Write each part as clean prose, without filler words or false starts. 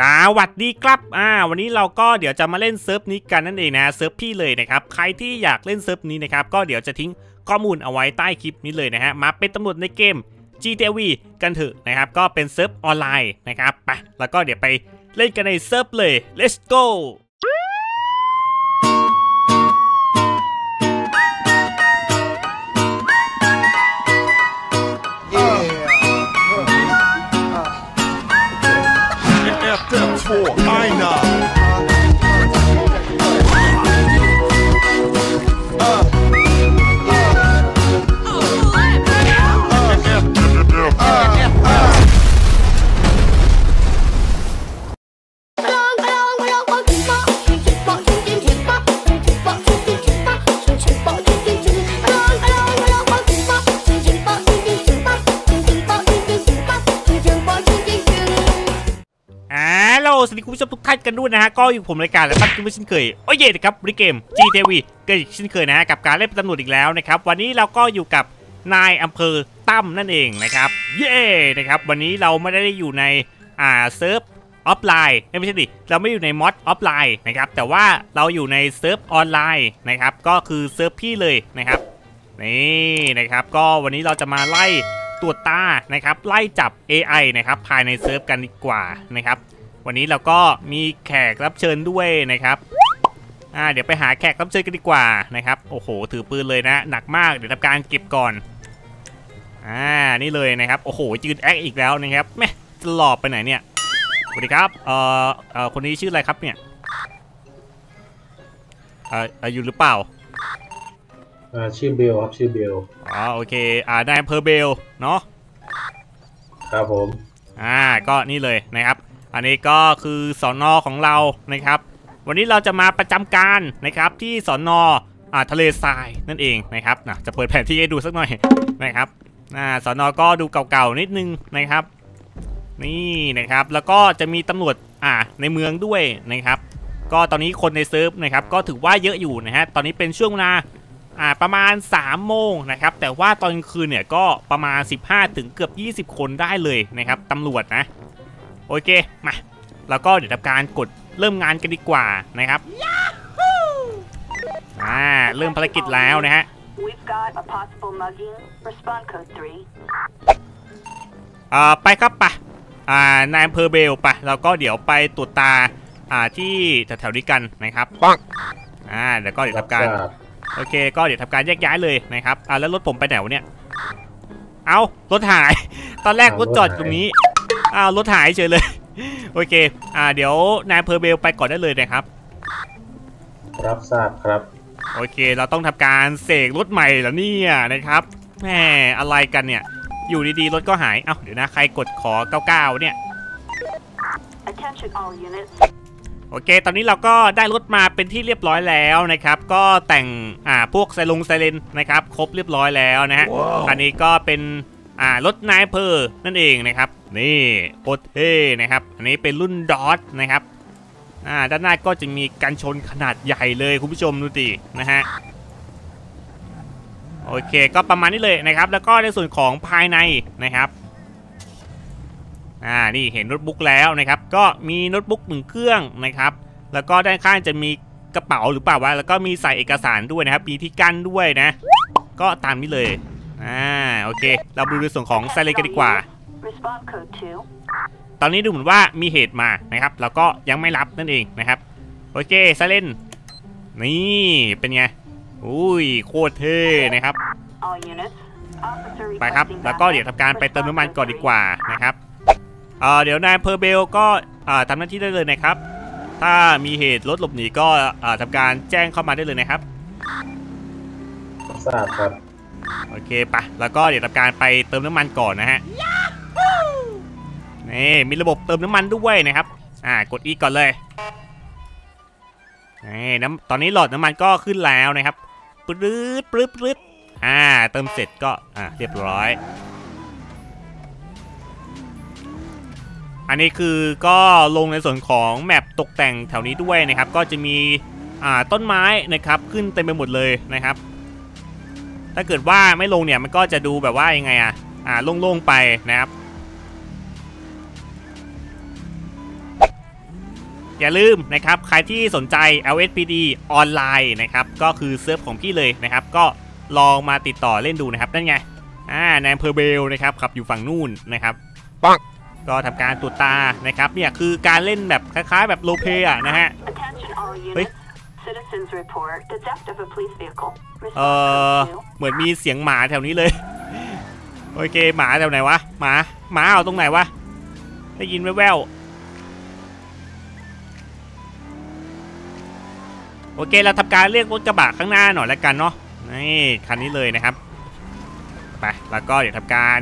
สวัสดีครับวันนี้เราก็เดี๋ยวจะมาเล่นเซิร์ฟนี้กันนั่นเองนะเซิร์ฟพี่เลยนะครับใครที่อยากเล่นเซิร์ฟนี้นะครับก็เดี๋ยวจะทิ้งข้อมูลเอาไว้ใต้คลิปนี้เลยนะฮะมาเป็นตำรวจในเกม GTV กันเถอะนะครับก็เป็นเซิร์ฟออนไลน์นะครับไปแล้วก็เดี๋ยวไปเล่นกันในเซิร์ฟเลย let's go I know.สวัสดีคุณผู้ชมทุกท่านกันด้วยนะฮะก็อยู่ผมรายการและปั๊บคุณผู้ชมเช่นเคยโอ้ยเย่นะครับบริเกม GTV ก็อีกเช่นเคยนะฮะกับการเล่นเป็นตำรวจอีกแล้วนะครับวันนี้เราก็อยู่กับนายอำเภอตั้มนั่นเองนะครับเย่นะครับวันนี้เราไม่ได้อยู่ในเซิร์ฟออฟไลน์ไม่ใช่ดิเราไม่อยู่ในมอดออฟไลน์นะครับแต่ว่าเราอยู่ในเซิร์ฟออนไลน์นะครับก็คือเซิร์ฟพี่เลยนะครับนี่นะครับก็วันนี้เราจะมาไล่ตรวจตานะครับไล่จับ AI นะครับภายในเซิร์ฟกันดีกว่านะครับวันนี้เราก็มีแขกรับเชิญด้วยนะครับเดี๋ยวไปหาแขกรับเชิญกันดีกว่านะครับโอ้โหถือปืนเลยนะหนักมากเดี๋ยวทำการเก็บก่อนนี่เลยนะครับโอ้โหยืนแอคอีกแล้วนะครับแม่จะหลบไปไหนเนี่ยสวัสดีครับคนนี้ชื่ออะไรครับเนี่ยอยู่หรือเปล่าชื่อเบลครับชื่อเบลโอเคได้อำเภอเบลเนาะครับผมก็นี่เลยนะครับอันนี้ก็คือสน.ของเรานะครับวันนี้เราจะมาประจำการนะครับที่สน.ทะเลทรายนั่นเองนะครับจะเปิดแผนที่ให้ดูสักหน่อยนะครับสน.ก็ดูเก่าๆนิดนึงนะครับนี่นะครับแล้วก็จะมีตำรวจในเมืองด้วยนะครับก็ตอนนี้คนในเซิร์ฟนะครับก็ถือว่าเยอะอยู่นะฮะตอนนี้เป็นช่วงเวลาประมาณ3โมงนะครับแต่ว่าตอนกลางคืนเนี่ยก็ประมาณ15ถึงเกือบ20คนได้เลยนะครับตำรวจนะโอเคมาแล้วก็เดี๋ยวทำการกดเริ่มงานกันดีกว่านะครับ Yahoo! เริ่มภารกิจแล้วนะฮะไปครับปะนายอำเภอเบลปะแล้วก็เดี๋ยวไปตรวจตาที่แถวๆนี้กันนะครับเดี๋ยวก็เดี๋ยวทำการโอเคก็เดี๋ยวทำการแยกย้ายเลยนะครับแล้วรถผมไปไหนวะเนี่ยเอารถหายตอนแรกรถจอดตรงนี้รถหายเฉยเลยโอเคเดี๋ยวนายเพอร์เบลไปก่อนได้เลยนะครับรับทราบครับโอเคเราต้องทำการเสกรถใหม่แล้วเนี่ยนะครับแหมอะไรกันเนี่ยอยู่ดีๆรถก็หายเอ้าเดี๋ยวนะใครกดขอ99เนี่ยโอเคตอนนี้เราก็ได้รถมาเป็นที่เรียบร้อยแล้วนะครับก็แต่งพวกไซเลนนะครับครบเรียบร้อยแล้วนะฮะ wow. อันนี้ก็เป็นรถนายเพอร์นั่นเองนะครับนี่โอเท่นะครับอันนี้เป็นรุ่นดอทนะครับด้านหน้าก็จะมีกันชนขนาดใหญ่เลยคุณผู้ชมดูดินะฮะโอเคก็ประมาณนี้เลยนะครับแล้วก็ในส่วนของภายในนะครับนี่เห็นโน้ตบุ๊กแล้วนะครับก็มีโน้ตบุ๊กหนึ่งเครื่องนะครับแล้วก็ด้านข้างจะมีกระเป๋าหรือเปล่าวะแล้วก็มีใส่เอกสารด้วยนะครับมีที่กั้นด้วยนะก็ตามนี้เลยโอเคเราดูในส่วนของไซเลนกันดีกว่าตอนนี้ดูเหมือนว่ามีเหตุมานะครับแล้วก็ยังไม่รับนั่นเองนะครับโอเคไซเลนนี่เป็นไงอุ้ยโคตรเท่นะครับไปครับแล้วก็เดี๋ยวทำการไปเติมน้ำมันก่อนดีกว่านะครับเดี๋ยวนายเพอร์เบลก็ทำหน้าที่ได้เลยนะครับถ้ามีเหตุรถหลบหนีก็ทำการแจ้งเข้ามาได้เลยนะครับทราบครับโอเคปะแล้วก็เดี๋ยวทำการไปเติมน้ำมันก่อนนะฮะ Yahoo! นี่มีระบบเติมน้ำมันด้วยนะครับกดอีกก่อนเลยนี่ตอนนี้หลอดน้ำมันก็ขึ้นแล้วนะครับปรื๊ดปรื๊ดปรื๊ดเติมเสร็จก็เรียบร้อยอันนี้คือก็ลงในส่วนของแมปตกแต่งแถวนี้ด้วยนะครับก็จะมีต้นไม้นะครับขึ้นเต็มไปหมดเลยนะครับถ้าเกิดว่าไม่ลงเนี่ยมันก็จะดูแบบว่ายังไงโล่งๆไปนะครับ อย่าลืมนะครับใครที่สนใจ LSPD ออนไลน์นะครับก็คือเซิร์ฟของพี่เลยนะครับก็ลองมาติดต่อเล่นดูนะครับนั่นไงในอำเภอเบลนะครับขับอยู่ฝั่งนู่นนะครับปักก็ทำการตรวจตานะครับเนี่ยคือการเล่นแบบคล้ายๆแบบโลเพอะนะฮะเฮ้ยเหมือนมีเสียงหมาแถวนี้เลยโอเคหมาแถวไหนวะหมาเอาตรงไหนวะได้ยินแว่วๆโอเคเราทำการเรียกรถกระบะข้างหน้าหน่อยแล้วกันเนาะนี่คันนี้เลยนะครับไปแล้วก็เดี๋ยวทำการ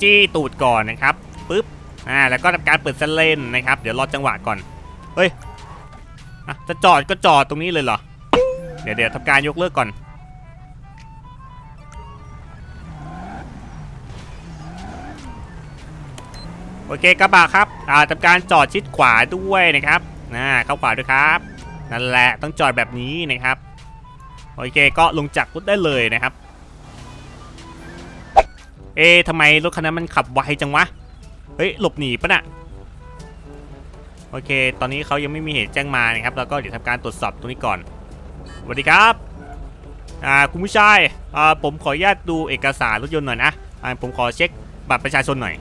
จี้ตูดก่อนนะครับปึ๊บแล้วก็ทำการเปิดเซเลนนะครับเดี๋ยวรอจังหวะก่อนเฮ้ยจะจอดก็จอดตรงนี้เลยเหรอเดี๋ยวทำการยกเลิกก่อนโอเคกระบะครับทำการจอดชิดขวาด้วยนะครับเข้าขวาด้วยครับนั่นแหละต้องจอดแบบนี้นะครับโอเคก็ลงจากรถได้เลยนะครับเอ๊ะทำไมรถคันนั้นมันขับไวจังวะเฮ้ยหลบหนีปะน่ะโอเคตอนนี้เขายังไม่มีเหตุแจ้งมานะครับแล้วก็เดี๋ยวทำการตรวจสอบตรงนี้ก่อนสวัสดีครับคุณผู้ชายผมขออนุญาตดูเอกสารรถยนต์หน่อยนะผมขอเช็คบัตรประชาชนหน่อย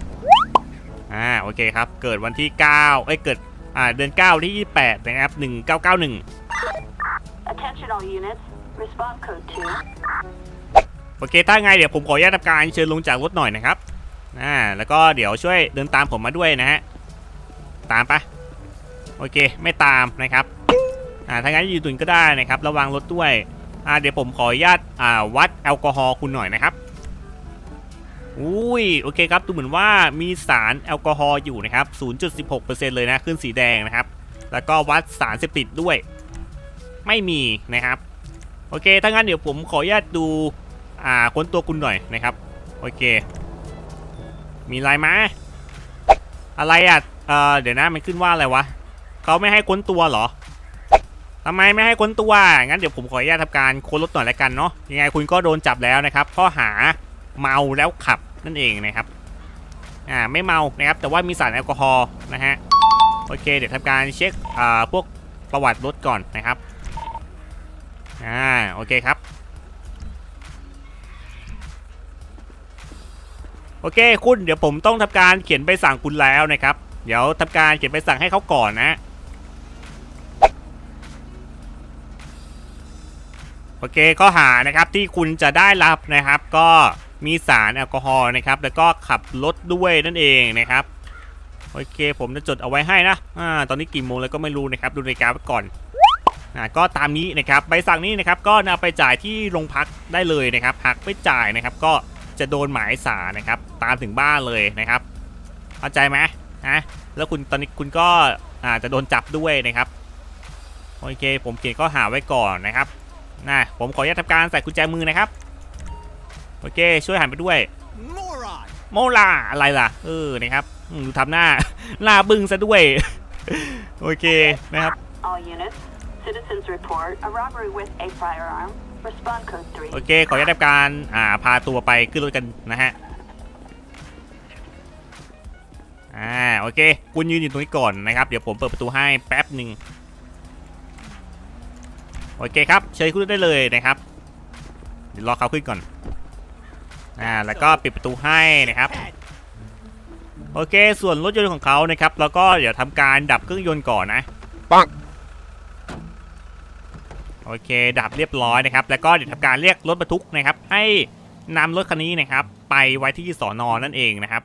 โอเคครับเกิดวันที่9เอ้ยเกิดเดือน9ที่28นะครับ1991 Attention all units Response code 2 โอเคถ้าไงเดี๋ยวผมขออนุญาตทำการเชิญลงจากรถหน่อยนะครับแล้วก็เดี๋ยวช่วยเดินตามผมมาด้วยนะฮะตามปะโอเคไม่ตามนะครับถ้างั้นอยู่ตุนก็ได้นะครับระวังรถด้วยเดี๋ยวผมขออนุญาตวัดแอลกอฮอล์คุณหน่อยนะครับอุ้ยโอเคครับดูเหมือนว่ามีสารแอลกอฮอล์อยู่นะครับ 0.16% เลยนะขึ้นสีแดงนะครับแล้วก็วัดสารเสพติดด้วยไม่มีนะครับโอเคถ้างั้นเดี๋ยวผมขออนุญาตดูค้นตัวคุณหน่อยนะครับโอเคมีอะไรมาอะไรเดี๋ยวนะมันขึ้นว่าอะไรวะเขาไม่ให้ค้นตัวเหรอทำไมไม่ให้ค้นตัวงั้นเดี๋ยวผมขออนุญาตทำการค้นรถหน่อยแล้วกันเนาะยังไงคุณก็โดนจับแล้วนะครับข้อหาเมาแล้วขับนั่นเองนะครับไม่เมานะครับแต่ว่ามีสารแอลกอฮอล์นะฮะโอเคเดี๋ยวทำการเช็คพวกประวัติรถก่อนนะครับโอเคครับโอเคคุณเดี๋ยวผมต้องทำการเขียนใบสั่งคุณแล้วนะครับเดี๋ยวทำการเขียนใบสั่งให้เขาก่อนนะโอเคข้อหานะครับที่คุณจะได้รับนะครับก็มีสารแอลกอฮอล์นะครับแล้วก็ขับรถด้วยนั่นเองนะครับโอเคผมจะจดเอาไว้ให้นะตอนนี้กี่โมงแล้วก็ไม่รู้นะครับดูนาฬิกาไว้ก่อนก็ตามนี้นะครับใบสั่งนี้นะครับก็นำไปจ่ายที่โรงพักได้เลยนะครับหากไม่จ่ายนะครับก็จะโดนหมายสารนะครับตามถึงบ้านเลยนะครับเข้าใจไหมแล้วคุณตอนนี้คุณก็จะโดนจับด้วยนะครับโอเคผมเขียนข้อหาไว้ก่อนนะครับผมขออนุญาตทำการใส่กุญแจมือนะครับโอเคช่วยหันไปด้วยโมลาอะไรล่ะนะครับดูทำหน้าบึ้งซะด้วยโอเคนะครับโอเคขออนุญาตทำการพาตัวไปขึ้นรถกันนะฮะโอเคคุณยืนอยู่ตรงนี้ก่อนนะครับเดี๋ยวผมเปิดประตูให้แป๊บหนึ่งโอเคครับเชิญคุณได้เลยนะครับเดี๋ยวรอเขาขึ้นก่อนแล้วก็ปิดประตูให้นะครับโอเคส่วนรถยนต์ของเขานะครับแล้วก็เดี๋ยวทำการดับเครื่องยนต์ก่อนนะปังโอเคดับเรียบร้อยนะครับแล้วก็เดี๋ยวทำการเรียกรถบรรทุกนะครับให้นำรถคันนี้นะครับไปไว้ที่สน.นั่นเองนะครับ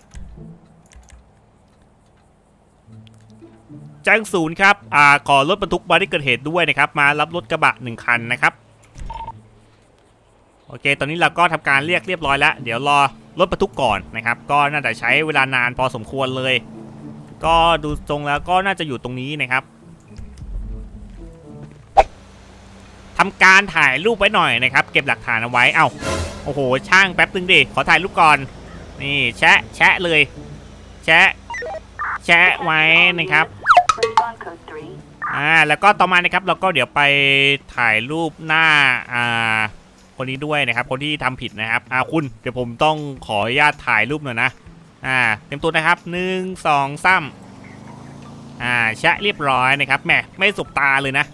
แจ้งศูนย์ครับขอรถบรรทุกมาที่เกิดเหตุด้วยนะครับมารับรถกระบะ1คันนะครับโอเคตอนนี้เราก็ทำการเรียกเรียบร้อยแล้วเดี๋ยวรอรถบรรทุกก่อนนะครับก็น่าจะใช้เวลานานพอสมควรเลยก็ดูทรงแล้วก็น่าจะอยู่ตรงนี้นะครับทำการถ่ายรูปไว้หน่อยนะครับเก็บหลักฐานเอาไว้เอ้าโอ้โหช่างแป๊บนึงดิขอถ่ายรูปก่อนนี่แชะเลยแชะไว้นะครับแล้วก็ต่อมานะครับเราก็เดี๋ยวไปถ่ายรูปหน้าคนนี้ด้วยนะครับคนที่ทำผิดนะครับคุณเดี๋ยวผมต้องขออนุญาตถ่ายรูปหน่อยนะเต็มตัวนะครับ1 2 3 ชะเรียบร้อยนะครับแหมไม่สบตาเลยนะ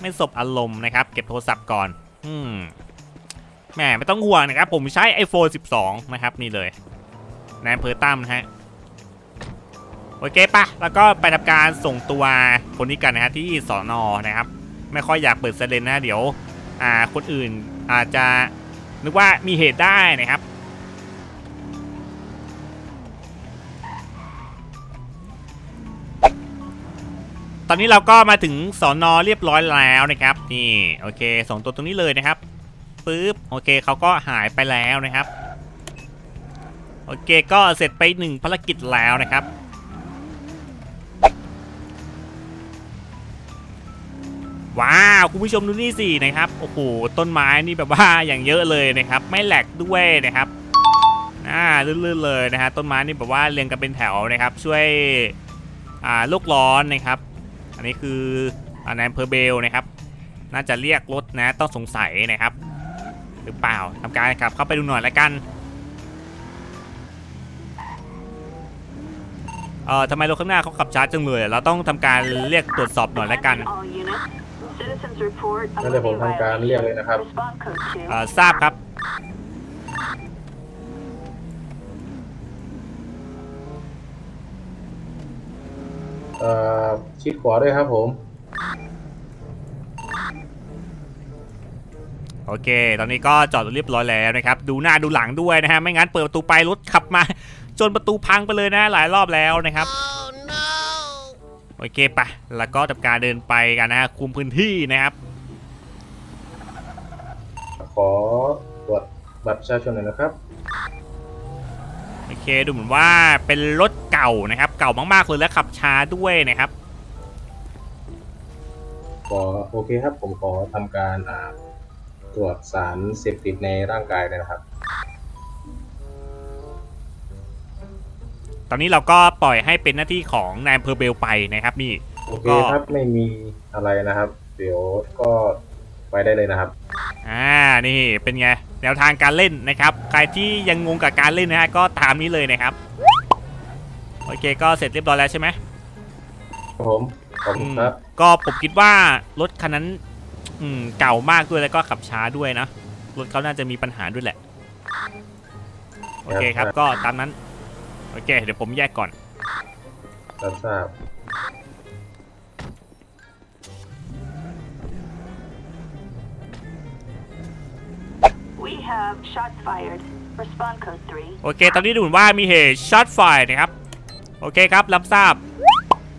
ไม่สบอารมณ์นะครับเก็บโทรศัพท์ก่อนแหมไม่ต้องห่วงนะครับผมใช้ iPhone 12 นะครับนี่เลยนายอำเภอตั้มนะฮะโอเคปะแล้วก็ไปทำการส่งตัวคนนี้กันนะฮะที่สน.นะครับไม่ค่อยอยากเปิดเซเลนนะเดี๋ยวคนอื่นอาจจะนึกว่ามีเหตุได้นะครับตอนนี้เราก็มาถึงสน.เรียบร้อยแล้วนะครับนี่โอเคส่งตัวตรงนี้เลยนะครับปึ๊บโอเคเขาก็หายไปแล้วนะครับโอเคก็เสร็จไป1ภารกิจแล้วนะครับว้าวคุณผู้ชมดูนี่สินะครับโอ้โหต้นไม้นี่แบบว่าอย่างเยอะเลยนะครับไม่แหลกด้วยนะครับลื่นๆเลยนะฮะต้นไม้นี่แบบว่าเรียงกันเป็นแถวนะครับช่วยโลกร้อนนะครับอันนี้คือในอำเภอเบลนะครับน่าจะเรียกรถนะต้องสงสัยนะครับหรือเปล่าทำการขับเข้าไปดูหน่อยละกันทำไมรถข้างหน้าเขาขับช้าจังเลยเราต้องทำการเรียกตรวจสอบหน่อยละกันนั่นเลยผมทำการเรียกเลยนะครับทราบครับชิดขวาด้วยครับผมโอเคตอนนี้ก็จอดเรียบร้อยแล้วนะครับดูหน้าดูหลังด้วยนะฮะไม่งั้นเปิดประตูไปรถขับมาจนประตูพังไปเลยนะหลายรอบแล้วนะครับ oh, no. โอเคปะแล้วก็ทำการเดินไปกันนะคุมพื้นที่นะครับขอตรวจบัตรประชาชนหน่อยนะครับโอเคดูเหมือนว่าเป็นรถเก่านะครับเก่ามากๆเลยและขับช้าด้วยนะครับขอโอเคครับผมขอทำการตรวจสารเสพติดในร่างกายเลยนะครับตอนนี้เราก็ปล่อยให้เป็นหน้าที่ของนายอำเภอเบลไปนะครับนี่โอเคครับไม่มีอะไรนะครับเดี๋ยวก็ไปได้เลยนะครับนี่เป็นไงแนวทางการเล่นนะครับใครที่ยังงงกับการเล่นนะฮะก็ตามนี้เลยนะครับโอเคก็เสร็จเรียบร้อยแล้วใช่ไหมครับผมขอบคุณครับก็ผมคิดว่ารถคันนั้นเก่ามากด้วยแล้วก็ขับช้าด้วยนะรถเขาน่าจะมีปัญหาด้วยแหละโอเคครับก็ตามนั้นโอเคเดี๋ยวผมแยกก่อนทราบโอเคตอนนี้ดูเหมือนว่ามีเหตุช็อตไฟนะครับโอเคครับรับทราบ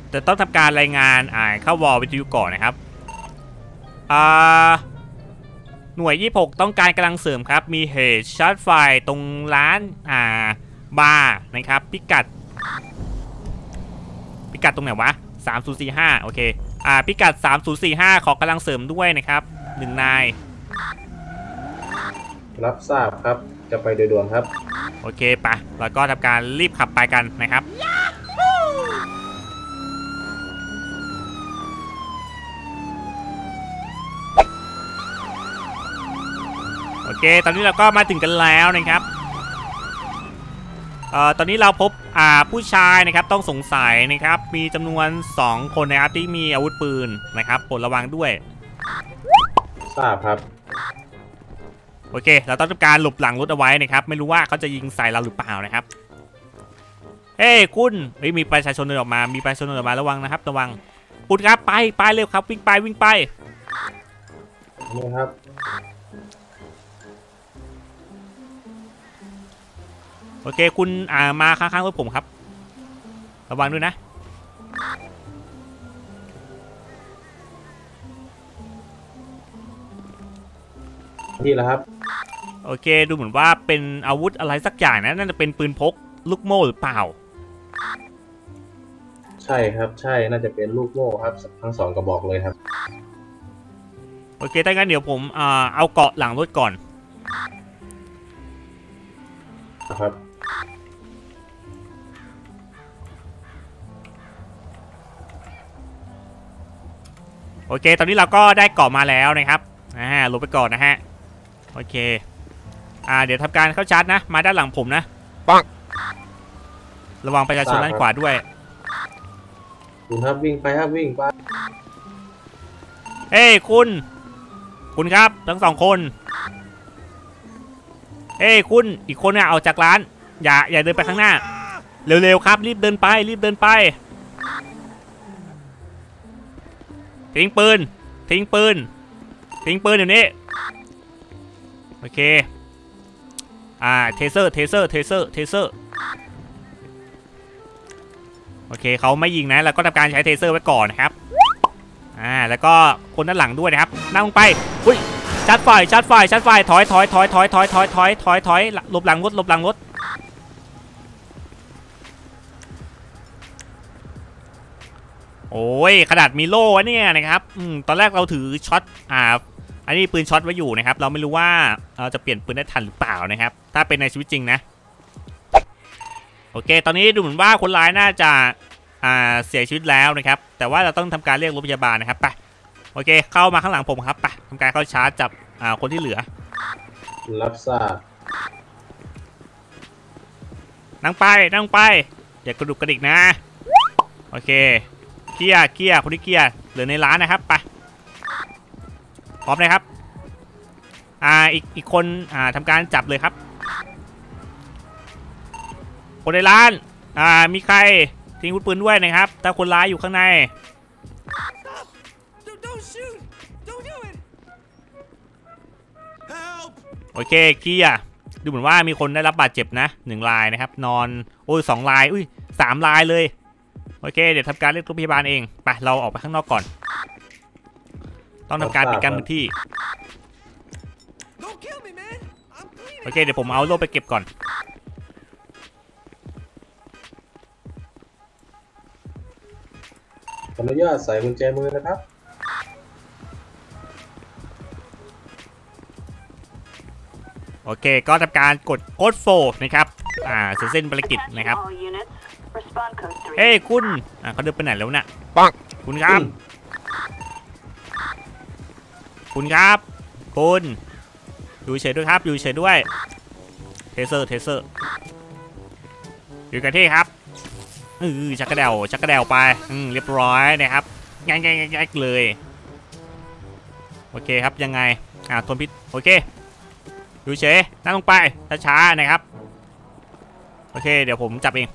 แต่ต้องทำการรายงานเข้าวอลวิทยุก่อนนะครับหน่วย26ต้องการกำลังเสริมครับมีเหตุช็อตไฟตรงร้านบาร์นะครับพิกัดตรงไหนวะ3045โอเคพิกัด3045ขอกำลังเสริมด้วยนะครับ1นายรับทราบครับจะไปโดยด่วนครับโอเคปะแล้วก็ทำการรีบขับไปกันนะครับ Yahoo! โอเคตอนนี้เราก็มาถึงกันแล้วนะครับตอนนี้เราพบผู้ชายนะครับต้องสงสัยนะครับมีจำนวน2คนนะครับที่มีอาวุธปืนนะครับโปรดระวังด้วยทราบครับโอเคเราต้องทำการหลบหลังรถเอาไว้นะครับไม่รู้ว่าเขาจะยิงใส่เราหรือเปล่านะครับเฮ้ยคุณมีประชาชนเดินออกมาระวังนะครับระวังคุณครับไปเร็วครับวิ่งไปนี่ครับโอเคคุณมาข้างๆรถผมครับระวังด้วยนะนี่แหละครับโอเคดูเหมือนว่าเป็นอาวุธอะไรสักอย่างนะน่าจะเป็นปืนพกลูกโม่หรือเปล่าใช่ครับใช่น่าจะเป็นลูกโม่ครับทั้ง2กระบอกเลยครับโอเคถ้างั้นเดี๋ยวผมเอาเกาะหลังรถก่อนครับโอเคตอนนี้เราก็ได้เกาะมาแล้วนะครับลงไปก่อนนะฮะโอเคเดี๋ยวทำการเข้าชาร์จนะมาด้านหลังผมนะปังระวังประชาชนด้านขวาด้วย คุณครับวิ่งไปครับวิ่งไปเฮ้ยคุณครับทั้งสองคนเฮ้ยคุณอีกคนเนี่ยเอาจากร้านอย่าเดินไปข้างหน้าเร็วๆครับรีบเดินไปทิ้งปืนเดี๋ยวนี้โอเคเทเซอร์โอเคเขาไม่ยิงนะแล้วก็ทำการใช้เทเซอร์ไว้ก่อนนะครับแล้วก็คนด้านหลังด้วยนะครับนั่งลงไปอุ้ยชัดไฟถอยหลบหลังรถโอ้ยขนาดมีโล่เนี่ยนะครับตอนแรกเราถือช็อตอันนี้ปืนช็อตไว้อยู่นะครับเราไม่รู้ว่าเราจะเปลี่ยนปืนได้ทันหรือเปล่านะครับถ้าเป็นในชีวิตจริงนะโอเคตอนนี้ดูเหมือนว่าคนร้ายน่าจะเสียชีวิตแล้วนะครับแต่ว่าเราต้องทำการเรียกรถพยาบาลนะครับไปโอเคเข้ามาข้างหลังผมครับไปทำการเข้าชาร์จจับคนที่เหลือรับทราบนั่งไปอย่ากระดุกกระดิกนะโอเคเกียร์คนที่เกียร์เหลือในร้านนะครับไปพร้อมเลยครับอีกคนทำการจับเลยครับคนในร้านมีใครทิ้งอาวุธปืนด้วยนะครับถ้าคนร้ายอยู่ข้างในโอเคเกียร์ดูเหมือนว่ามีคนได้รับบาดเจ็บนะ1รายนะครับนอนโอ้ย2รายอุ้ย3รายเลยโอเคเดี๋ยวทำการเรียกรถพยาบาลเองไปเราออกไปข้างนอกก่อนต้องทำการปิดกั้นพื้นที่โอเคเดี๋ยวผมเอาโล่ไปเก็บก่อนขออนุญาตใส่กุญแจมือนะครับโอเคก็ทำการกดโค้ดโฟนะครับเสร็จสิ้นภารกิจนะครับเฮ้ยคุณเขาเดินไปไหนแล้วน่ะปังคุณครับคุณอยู่เฉยด้วยครับเทเซอร์อยู่กันที่ครับชักกระเดาไปเรียบร้อยนะครับง่ายๆเลยโอเคครับยังไงทนพิษโอเคอยู่เฉยนั่งลงไปช้าๆนะครับโอเคเดี๋ยวผมจับเอง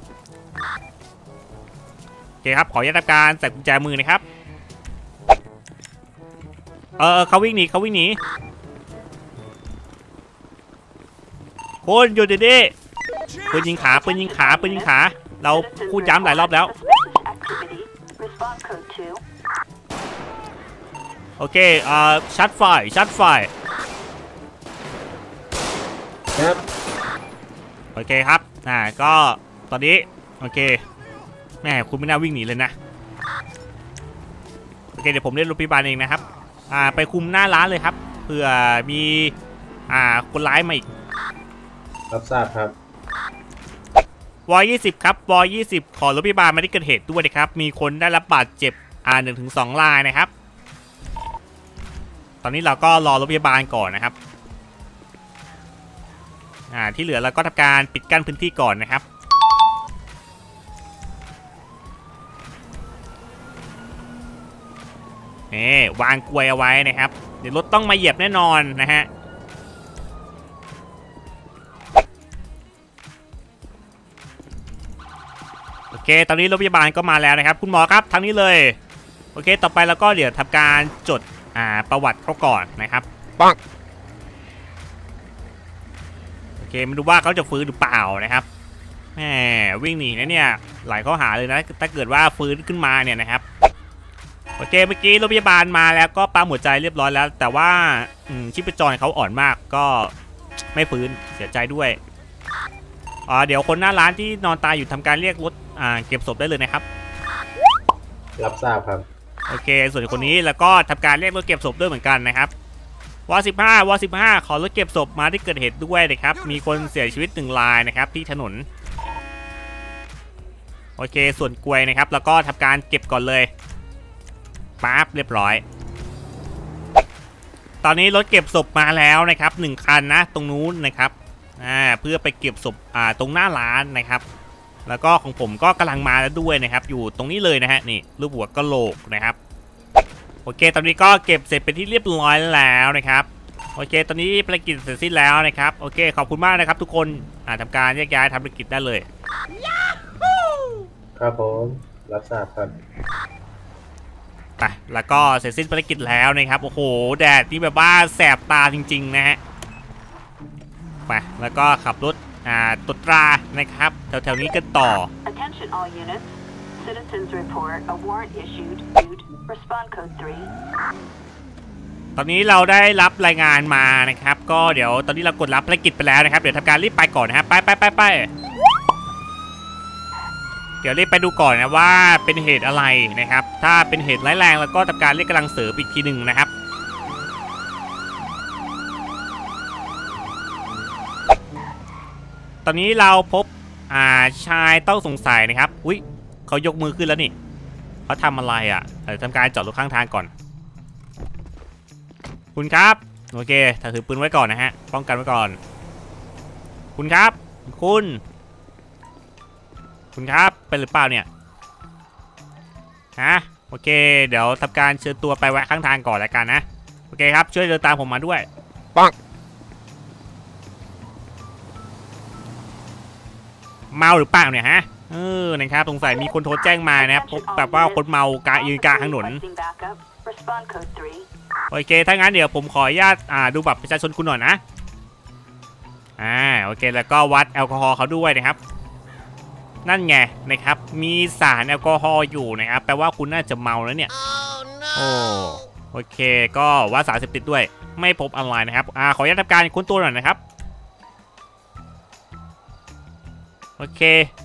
โอเคครับขออนุญาตทำการใส่กุญแจมือนะครับเขาวิ่งหนีคนหยุดดิปืนยิงขาเราพูดย้ำหลายรอบแล้วโอเคชัดไฟครับโอเคครับก็ตอนนี้โอเคแม่คุณไม่น่าวิ่งหนีเลยนะโอเคเดี๋ยวผมเรียกรถพยาบาลเองนะครับไปคุมหน้าร้านเลยครับเผื่อมีคนร้ายมาอีกรับทราบครับว.20ครับว.20ขอรถพยาบาลมาที่เกิดเหตุด้วยนะครับมีคนได้รับบาดเจ็บ1-2 รายนะครับตอนนี้เราก็รอรถพยาบาลก่อนนะครับที่เหลือเราก็ทำการปิดกั้นพื้นที่ก่อนนะครับวางกลวยเอาไว้นะครับเดี๋ยวรถต้องมาเหยียบแน่นอนนะฮะโอเคตอนนี้รถพยาบาลก็มาแล้วนะครับคุณหมอครับทางนี้เลยโอเคต่อไปแล้วก็เดี๋ยวทำการจดประวัติเขาก่อนนะครับปังโอเคมาดูว่าเขาจะฟื้นหรือเปล่านะครับแหมวิ่งหนีนะเนี่ยหลายข้อหาเลยนะถ้าเกิดว่าฟื้นขึ้นมาเนี่ยนะครับโอเคเมื่อกี้รถพยาบาลมาแล้วก็ปั๊มหัวใจเรียบร้อยแล้วแต่ว่าชีพจรเขาอ่อนมากก็ไม่ฟื้นเสียใจด้วยเดี๋ยวคนหน้าร้านที่นอนตายอยู่ทำการเรียกรถเก็บศพได้เลยนะครับรับทราบครับโอเคส่วนคนนี้แล้วก็ทำการเรียกรถเก็บศพด้วยเหมือนกันนะครับว.15ขอรถเก็บศพมาที่เกิดเหตุด้วยนะครับมีคนเสียชีวิต1รายนะครับที่ถนนโอเคส่วนกลวยนะครับแล้วก็ทำการเก็บก่อนเลยปั๊บเรียบร้อยตอนนี้รถเก็บศพมาแล้วนะครับ1 คันนะตรงนู้นนะครับเพื่อไปเก็บศพตรงหน้าร้านนะครับ แล้วก็ของผมก็กำลังมาแล้วด้วยนะครับอยู่ตรงนี้เลยนะฮะนี่รูปหัวกะโหลกนะครับโอเคตอนนี้ก็เก็บเสร็จเป็นที่เรียบร้อยแล้วนะครับโอเคตอนนี้ภารกิจเสร็จสิ้นแล้วนะครับโอเคขอบคุณมากนะครับทุกคนทำการแยกย้ายทำภารกิจได้เลยครับผมรับทราบครับไปแล้วก็เสร็จสิ้นภารกิจแล้วนะครับโอ้โหแดดที่แบบว่าแสบตาจริงๆนะฮะไปแล้วก็ขับรถตรวจตรานะครับแถวๆนี้กันต่อตอนนี้เราได้รับรายงานมานะครับก็เดี๋ยวตอนนี้เรากดรับภารกิจไปแล้วนะครับเดี๋ยวทำการรีบไปก่อนนะครับไปเดี๋ยวรีบไปดูก่อนนะว่าเป็นเหตุอะไรนะครับถ้าเป็นเหตุร้ายแรงแล้วก็ทำการเรียกกำลังเสริมอีกทีหนึ่งนะครับตอนนี้เราพบชายต้องสงสัยนะครับอุ้ยเขายกมือขึ้นแล้วนี่เขาทำอะไรอ่ะเดี๋ยวทำการจอดรถข้างทางก่อนคุณครับโอเคถือปืนไว้ก่อนนะฮะป้องกันไว้ก่อนคุณครับคุณครับเป็นหรือเปล่าเนี่ยฮะโอเคเดี๋ยวทำการเชิญตัวไปไว้ข้างทางก่อนแล้วกันนะโอเคครับช่วยเดินตามผมมาด้วยปังเมาหรือเปล่าเนี่ยฮะนะครับสงสัยมีคนโทรแจ้งมานะครับแบบว่าคนเมากะยืนกลางถนนโอเคถ้างั้นเดี๋ยวผมขออนุญาตดูบัตรประชาชนคุณหน่อยนะโอเคแล้วก็วัดแอลกอฮอล์เขาด้วยนะครับนั่นไงนะครับมีสารแอลกอฮอล์อยู่นะครับแปลว่าคุณน่าจะเมาแล้วเนี่ย โอ้โอเคก็วัดสารเสพติดด้วยไม่พบอะไรนะครับขออนุญาตทำการค้นตัวหน่อยนะครับโอเค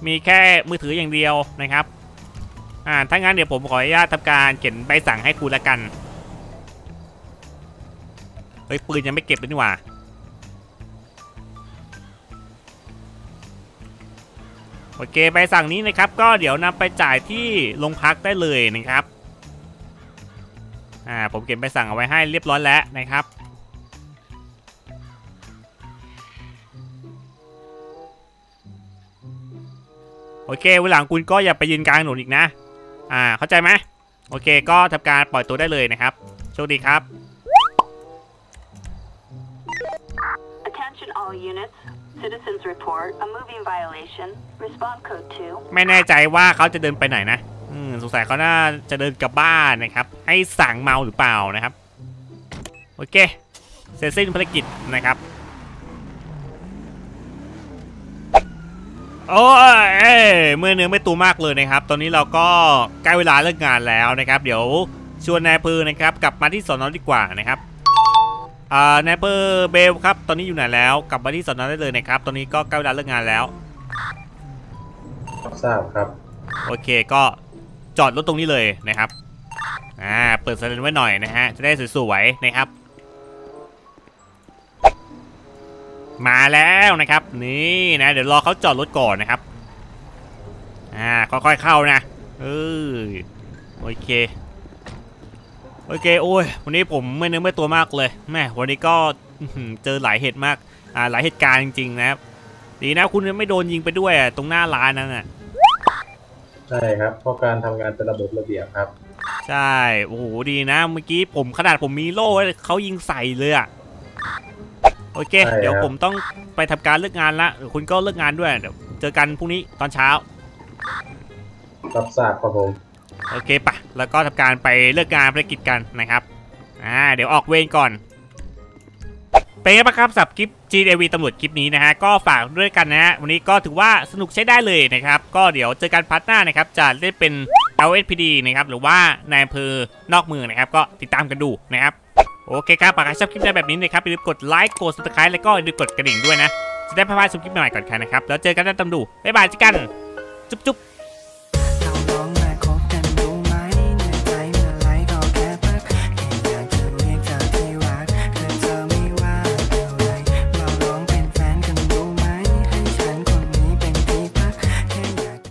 มีแค่มือถืออย่างเดียวนะครับถ้างั้นเดี๋ยวผมขออนุญาตทำการเขียนใบสั่งให้คุณละกันเฮ้ยปืนยังไม่เก็บเลยนี่หว่าโอเคใบสั่งนี้นะครับก็เดี๋ยวนำไปจ่ายที่โรงพักได้เลยนะครับผมเก็บใบสั่งเอาไว้ให้เรียบร้อยแล้วนะครับโอเควันหลังคุณก็อย่าไปยืนกลางถนนอีกนะเข้าใจไหมโอเคก็ทำการปล่อยตัวได้เลยนะครับโชคดีครับไม่แน่ใจว่าเขาจะเดินไปไหนนะสงสัยเขาน่าจะเดินกลับบ้านนะครับให้สั่งเมาหรือเปล่านะครับโอเคเสร็จสิ้นภารกิจนะครับโอ้ยเมื่อเนื้อไม่ตูมากเลยนะครับตอนนี้เราก็ใกล้เวลาเลิกงานแล้วนะครับเดี๋ยวชวนนายเพอนะครับกลับมาที่สอนอดีกว่านะครับนายเพอเบลครับตอนนี้อยู่ไหนแล้วกลับมาที่สอนอได้เลยนะครับตอนนี้ก็ใกล้เวลาเลิกงานแล้วทราบครับโอเคก็จอดรถตรงนี้เลยนะครับเปิดไซเรนไว้หน่อยนะฮะจะได้สวยๆนะครับมาแล้วนะครับนี่นะเดี๋ยวรอเขาจอดรถก่อนนะครับค่อยๆเข้านะโอเคโอ้ยวันนี้ผมไม่นึกไม่ตัวมากเลยแม่วันนี้ก็เจอหลายเหตุมากหลายเหตุการณ์จริงๆนะครับดีนะคุณไม่โดนยิงไปด้วยตรงหน้าร้านนั่นน่ะใช่ครับเพราะการทำงานเป็นระบบระเบียบครับใช่โอ้โหดีนะเมื่อกี้ผมขนาดผมมีโล่เขายิงใส่เลยอ่ะโอเคเดี๋ยวผมต้องไปทำการเลิกงานละคุณก็เลิกงานด้วยเดี๋ยวเจอกันพรุ่งนี้ตอนเช้ารับทราบครับผมโอเคปะแล้วก็ทำการไปเลิกงานภารกิจกันนะครับเดี๋ยวออกเวรก่อนเป็นไงบ้างครับสับคลิป GAV ตำรวจคลิปนี้นะฮะก็ฝากด้วยกันนะฮะวันนี้ก็ถือว่าสนุกใช้ได้เลยนะครับก็เดี๋ยวเจอกันพาร์ทหน้านะครับจะเล่นเป็น LSPD นะครับหรือว่านายอำเภอนอกเมืองนะครับก็ติดตามกันดูนะครับโอเคครับฝากชอบคลิปแบบนี้นะครับอย่าลืมกดไลค์กด Subscribe แล้วก็อย่าลืมกดกระดิ่งด้วยนะจะได้ไม่พลาดชมคลิปใหม่ก่อนใครนะครับแล้วเจอกันในตำดูบ๊ายบายเจอกันจุ๊บ